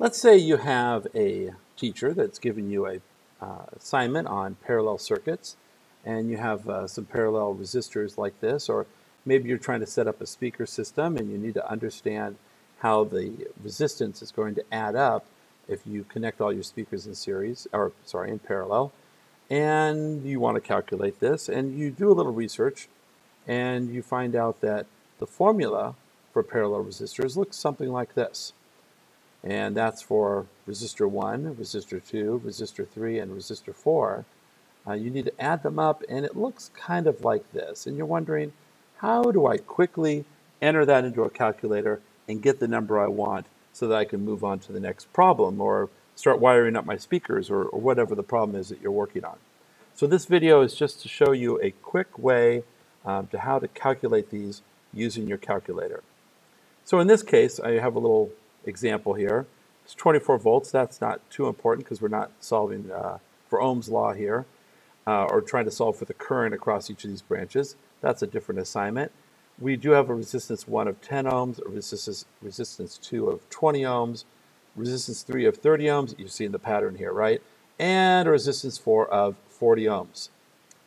Let's say you have a teacher that's given you an assignment on parallel circuits, and you have some parallel resistors like this, or maybe you're trying to set up a speaker system and you need to understand how the resistance is going to add up if you connect all your speakers in series, or sorry, in parallel, and you want to calculate this, and you do a little research, and you find out that the formula for parallel resistors looks something like this. And that's for resistor 1, resistor 2, resistor 3, and resistor 4. You need to add them up, and it looks kind of like this. And you're wondering, how do I quickly enter that into a calculator and get the number I want so that I can move on to the next problem or start wiring up my speakers or whatever the problem is that you're working on. So this video is just to show you a quick way to how to calculate these using your calculator. So in this case, I have a little example here. It's 24 volts. That's not too important because we're not solving for Ohm's law here or trying to solve for the current across each of these branches. That's a different assignment. We do have a resistance 1 of 10 ohms, a resistance 2 of 20 ohms, resistance 3 of 30 ohms. You've seen the pattern here, right? And a resistance 4 of 40 ohms.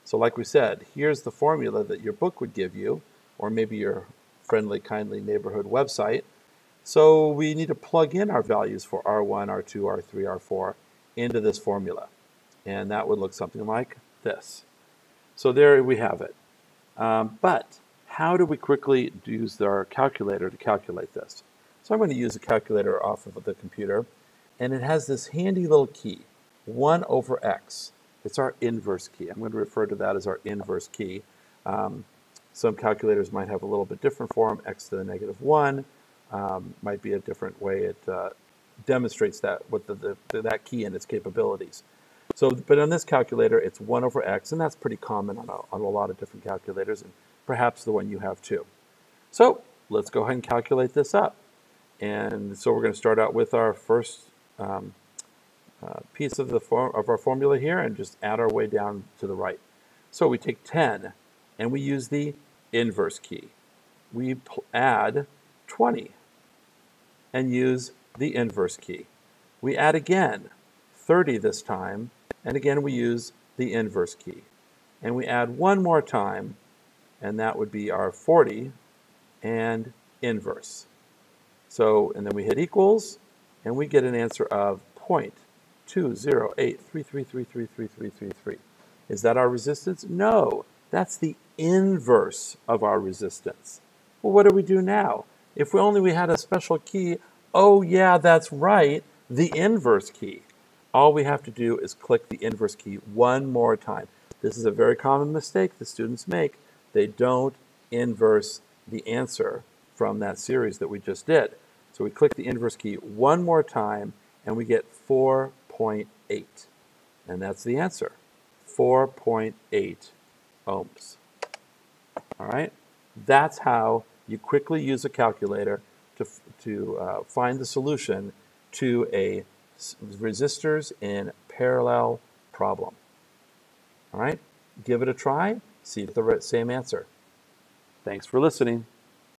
So like we said, here's the formula that your book would give you, or maybe your friendly, kindly neighborhood website. So we need to plug in our values for R1, R2, R3, R4 into this formula. And that would look something like this. So there we have it. But how do we quickly use our calculator to calculate this? So I'm going to use a calculator off of the computer. And it has this handy little key, 1 over x. It's our inverse key. I'm going to refer to that as our inverse key. Some calculators might have a little bit different form, x to the negative 1. Might be a different way it demonstrates that with that key and its capabilities. So, but on this calculator, it's 1 over x, and that's pretty common on a lot of different calculators, and perhaps the one you have too. So let's go ahead and calculate this up. And so we're going to start out with our first piece of our formula here and just add our way down to the right. So we take 10, and we use the inverse key. We add 20 and use the inverse key. We add again 30 this time, and again we use the inverse key. And we add one more time, and that would be our 40 and inverse. So, and then we hit equals, and we get an answer of 0.20833333333. Is that our resistance? No, that's the inverse of our resistance. Well, what do we do now? If only we had a special key, oh yeah, that's right, the inverse key. All we have to do is click the inverse key one more time. This is a very common mistake the students make. They don't inverse the answer from that series that we just did. So we click the inverse key one more time, and we get 4.8. And that's the answer, 4.8 ohms. All right, that's how you quickly use a calculator to find the solution to a resistors in parallel problem. All right, give it a try, see if the same answer. Thanks for listening.